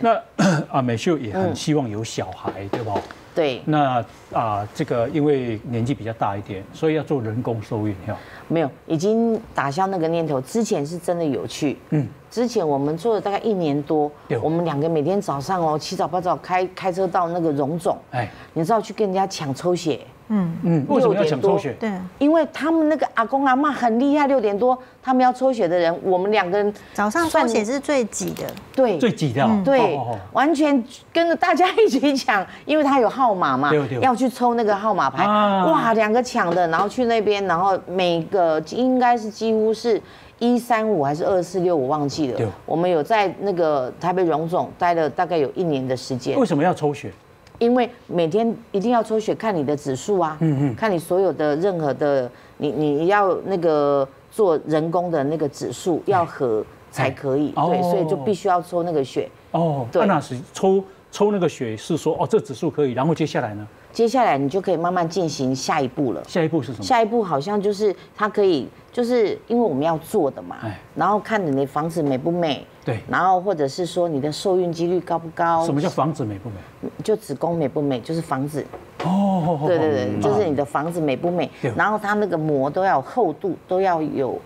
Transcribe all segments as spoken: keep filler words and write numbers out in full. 那啊，美秀也很希望有小孩，嗯、对吧？对。那啊，这个因为年纪比较大一点，所以要做人工受孕哈。没有，已经打消那个念头。之前是真的有去，嗯，之前我们做了大概一年多，我们两个每天早上哦，七早八早开开车到那个荣总，哎，你知道去跟人家抢抽血。 嗯嗯，为什么要抢抽血？对，因为他们那个阿公阿嬷很厉害，六点多他们要抽血的人，我们两个人早上抽血是最挤的，对，最挤的，对，完全跟着大家一起抢，因为他有号码嘛，要去抽那个号码牌，哇，两个抢的，然后去那边，然后每个应该是几乎是一三五还是二四六，我忘记了。我们有在那个台北荣总待了大概有一年的时间。为什么要抽血？ 因为每天一定要抽血，看你的指数啊，嗯嗯，看你所有的任何的，你你要那个做人工的那个指数要合才可以，对，所以就必须要抽那个血。哦，对，那是抽抽那个血是说哦，这指数可以，然后接下来呢？接下来你就可以慢慢进行下一步了。下一步是什么？下一步好像就是它可以，就是因为我们要做的嘛，然后看你的房子美不美。 对，然后或者是说你的受孕几率高不高？什么叫房子美不美？就子宫美不美，就是房子。哦，对对对，就是你的房子美不美，然后它那个膜都要有厚度，都要有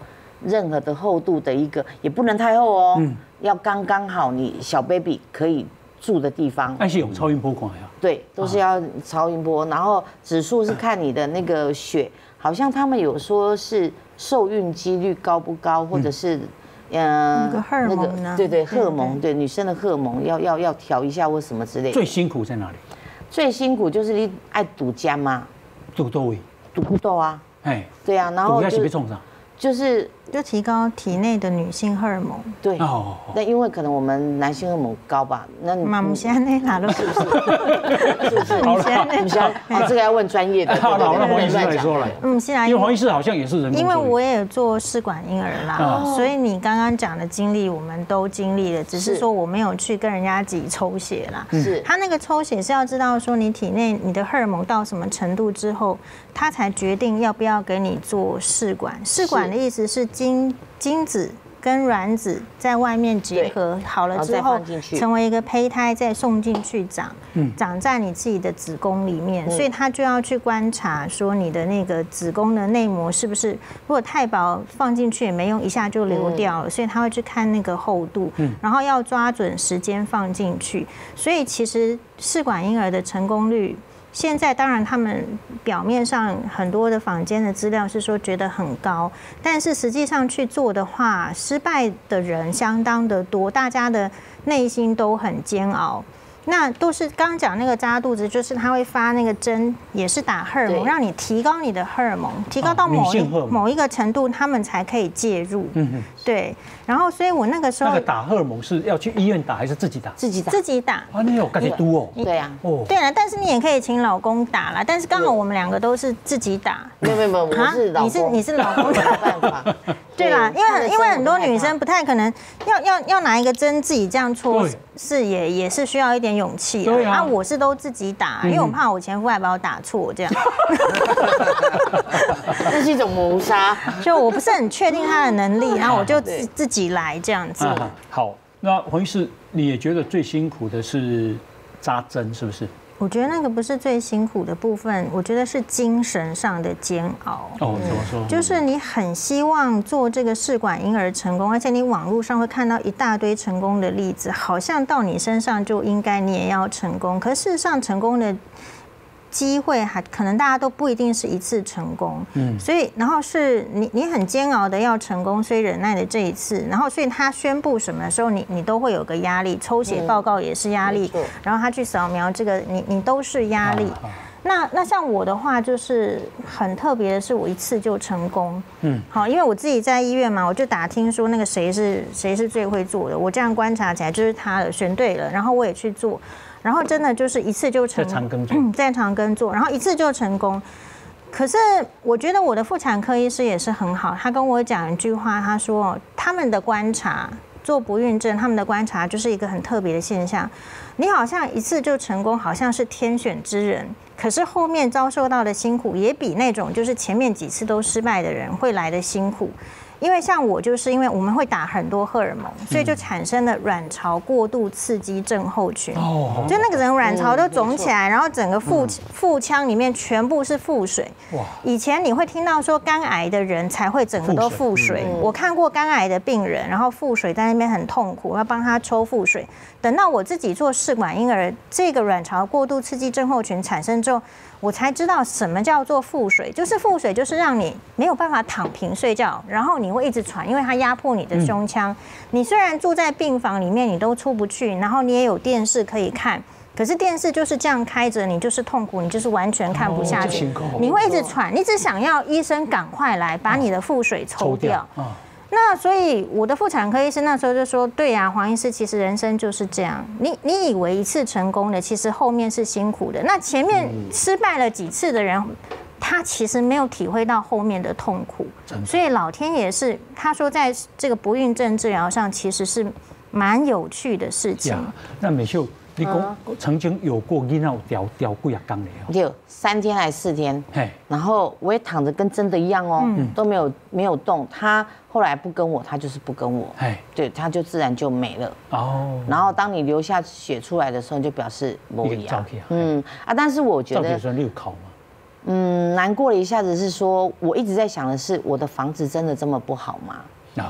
任何的厚度的一个，也不能太厚哦，嗯、要刚刚好你小 baby 可以住的地方。但是有超音波管呀？对，都是要超音波，然后指数是看你的那个血，好像他们有说是受孕几率高不高，或者是。 嗯，那个荷尔蒙呢？对对，荷尔蒙，对女生的荷尔蒙要要要调一下或什么之类。最辛苦在哪里？最辛苦就是你爱堵家嘛，堵到位，堵到啊，哎，对啊，然后就就是就提高体内的女性荷尔蒙。对，那因为可能我们男性荷尔蒙高吧，那妈妈现在那哪都是不是？是不是？好了，我们现在哦，这个要问专业的。好了，那黄医师来说了。嗯，是啊，因为黄医师好像也是人工。因为我也做试管婴儿啦，所以你刚刚讲的经历我们都经历了，只是说我没有去跟人家挤抽血啦。是。他那个抽血是要知道说你体内你的荷尔蒙到什么程度之后，他才决定要不要给你做试管。试管的意思是精精子。 跟卵子在外面结合好了之后，成为一个胚胎，再送进去长，长在你自己的子宫里面。所以他就要去观察，说你的那个子宫的内膜是不是，如果太薄放进去也没用，一下就流掉了。所以他会去看那个厚度，然后要抓准时间放进去。所以其实试管婴儿的成功率。 现在当然，他们表面上很多的坊间的资料是说觉得很高，但是实际上去做的话，失败的人相当的多，大家的内心都很煎熬。那都是刚刚讲那个扎肚子，就是他会发那个针，也是打荷尔蒙，让你提高你的荷尔蒙，提高到某一某一个程度，他们才可以介入。嗯对。然后，所以我那个时候那个打荷尔蒙是要去医院打还是自己打？自己打。自己打。啊，那有感觉多哦。对啊。哦。对了，但是你也可以请老公打啦。但是刚好我们两个都是自己打。没有没有，我是老公。你是你是老公的办法。对啦，因为因为很多女生不太可能要要要拿一个针自己这样戳，是也也是需要一点。 勇气啊！啊，我是都自己打，因为我怕我前夫还把我打错，这样。这是一种谋杀，就我不是很确定他的能力，然后我就自自己来这样子。好，那黄医师，你也觉得最辛苦的是扎针，是不是？我觉得那个不是最辛苦的部分，我觉得是精神上的煎熬。哦，怎么说？就是你很希望做这个试管婴儿成功，而且你网络上会看到一大堆成功的例子，好像到你身上就应该你也要成功。可事实上，成功的机会还可能大家都不一定是一次成功。嗯。所以，然后是你你很煎熬的要成功，所以忍耐的这一次，然后所以他宣布什么的时候，你你都会有个压力，抽血报告也是压力，然后他去扫描这个，你你都是压力。那那像我的话，就是很特别的是，我一次就成功。嗯。好，因为我自己在医院嘛，我就打听说那个谁是谁是最会做的，我这样观察起来就是他了，选对了，然后我也去做，然后真的就是一次就成功。在长庚做。嗯，在长庚做，然后一次就成功。 可是我觉得我的妇产科医师也是很好，他跟我讲一句话，他说他们的观察做不孕症，他们的观察就是一个很特别的现象，你好像一次就成功，好像是天选之人，可是后面遭受到的辛苦也比那种就是前面几次都失败的人会来的辛苦，因为像我就是因为我们会打很多荷尔蒙，所以就产生了卵巢过度刺激症候群。哦，就那个人卵巢都肿起来，然后整个腹腹腔里面全部是腹水。哇，以前你会听到说肝癌的人才会整个都腹水，我看过肝癌的病人，然后腹水在那边很痛苦，要帮他抽腹水。等到我自己做试管婴儿，这个卵巢过度刺激症候群产生之后。 我才知道什么叫做腹水，就是腹水就是让你没有办法躺平睡觉，然后你会一直喘，因为它压迫你的胸腔。嗯、你虽然住在病房里面，你都出不去，然后你也有电视可以看，可是电视就是这样开着，你就是痛苦，你就是完全看不下去，哦、你会一直喘，你只想要医生赶快来把你的腹水抽掉。哦抽掉哦 那所以我的妇产科医生那时候就说，对呀、啊，黄医师，其实人生就是这样，你你以为一次成功的，其实后面是辛苦的。那前面失败了几次的人，他其实没有体会到后面的痛苦。所以老天也是，他说在这个不孕症治疗上，其实是蛮有趣的事情。那美秀，你讲曾经有过你那吊吊几啊天的？有三天还是四天？然后我也躺着跟真的一样哦，嗯、都没有没有动。他。 后来不跟我，他就是不跟我，对，他就自然就没了。哦，然后当你流下血出来的时候，就表示没有。嗯啊，但是我觉得，嗯，难过了一下子是说，我一直在想的是，我的房子真的这么不好吗？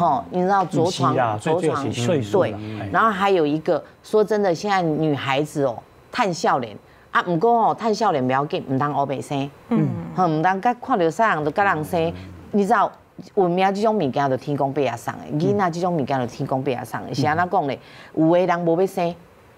哦，你知道着床着床对，然后还有一个说真的，现在女孩子哦，探笑脸啊，唔过哦，探笑脸不要紧，唔当欧北生，嗯，唔当甲看到啥人都甲人生，你知道。 文明这种物件就天公伯啊送的，囡仔这种物件就天公伯啊送的。是安那讲嘞，有的人无要生，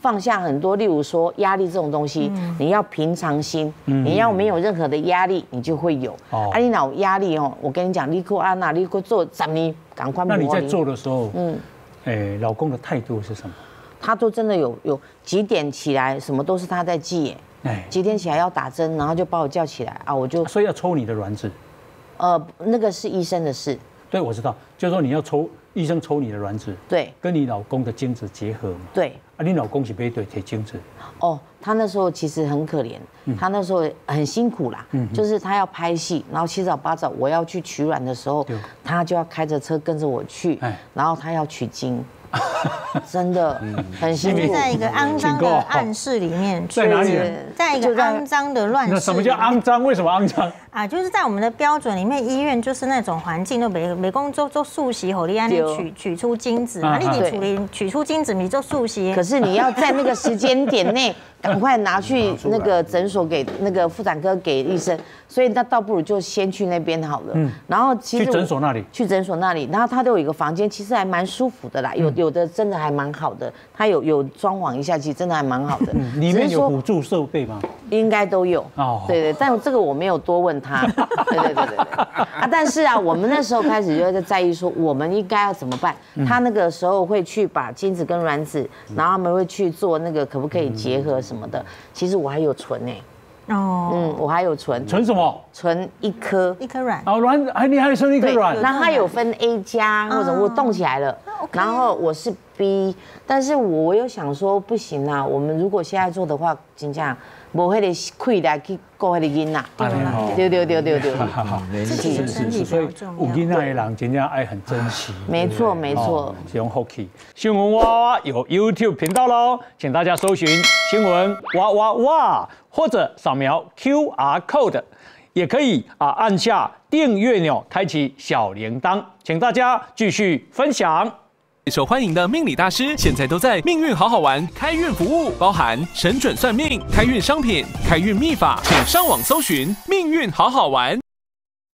放下很多，例如说压力这种东西，你要平常心，你要没有任何的压力，你就会有。啊，你哪有压力哦？我跟你讲，你过安娜，你过做什么？赶快。那你在做的时候，嗯，哎，老公的态度是什么？他都真的有有几点起来，什么都是他在记，哎，几点起来要打针，然后就把我叫起来啊，我就所以要抽你的卵子。呃，那个是医生的事。对，我知道，就是说你要抽。 医生抽你的卵子，对，跟你老公的精子结合嘛，对。啊，你老公是被对提精子。哦，他那时候其实很可怜，嗯、他那时候很辛苦啦，嗯、就是他要拍戏，然后七早八早我要去取卵的时候，他就要开着车跟着我去，然后他要取精。 真的很辛苦，在一个肮脏的暗室里面，在哪里？在一个肮脏的乱世。那什么叫肮脏？为什么肮脏？啊，就是在我们的标准里面，医院就是那种环境，就每每工做做素洗后，你安尼取取出精子，啊，你得处理取出精子，你做素洗。可是你要在那个时间点内，赶快拿去那个诊所给那个妇产科给医生，所以那倒不如就先去那边好了。嗯，然后其实去诊所那里，去诊所那里，然后他都有一个房间，其实还蛮舒服的啦，有。 有的真的还蛮好的，它有有装潢一下，其实真的还蛮好的。里面有辅助设备吗？应该都有。哦，对对，但这个我没有多问他。对对对对对。啊，但是啊，我们那时候开始就在在意说，我们应该要怎么办？他那个时候会去把精子跟卵子，然后他们会去做那个可不可以结合什么的。其实我还有存哎。 哦，嗯，我还有存存什么？存一颗一颗卵，哦，卵还你还剩一颗卵，那它有分 A 加或者我动起来了，然后我是 B， 但是我又想说不行啊，我们如果现在做的话，真正无迄个亏来去顾迄个囡仔，对对对对对，自己的身体所以有囡仔的人真正爱很珍惜，没错没错，是用 hockey 新闻哇哇有 YouTube 频道喽，请大家搜寻新闻哇哇哇。 或者扫描 Q R code， 也可以啊，按下订阅钮，开启小铃铛，请大家继续分享。最受欢迎的命理大师，现在都在命运好好玩开运服务，包含神准算命、开运商品、开运秘法，请上网搜寻命运好好玩。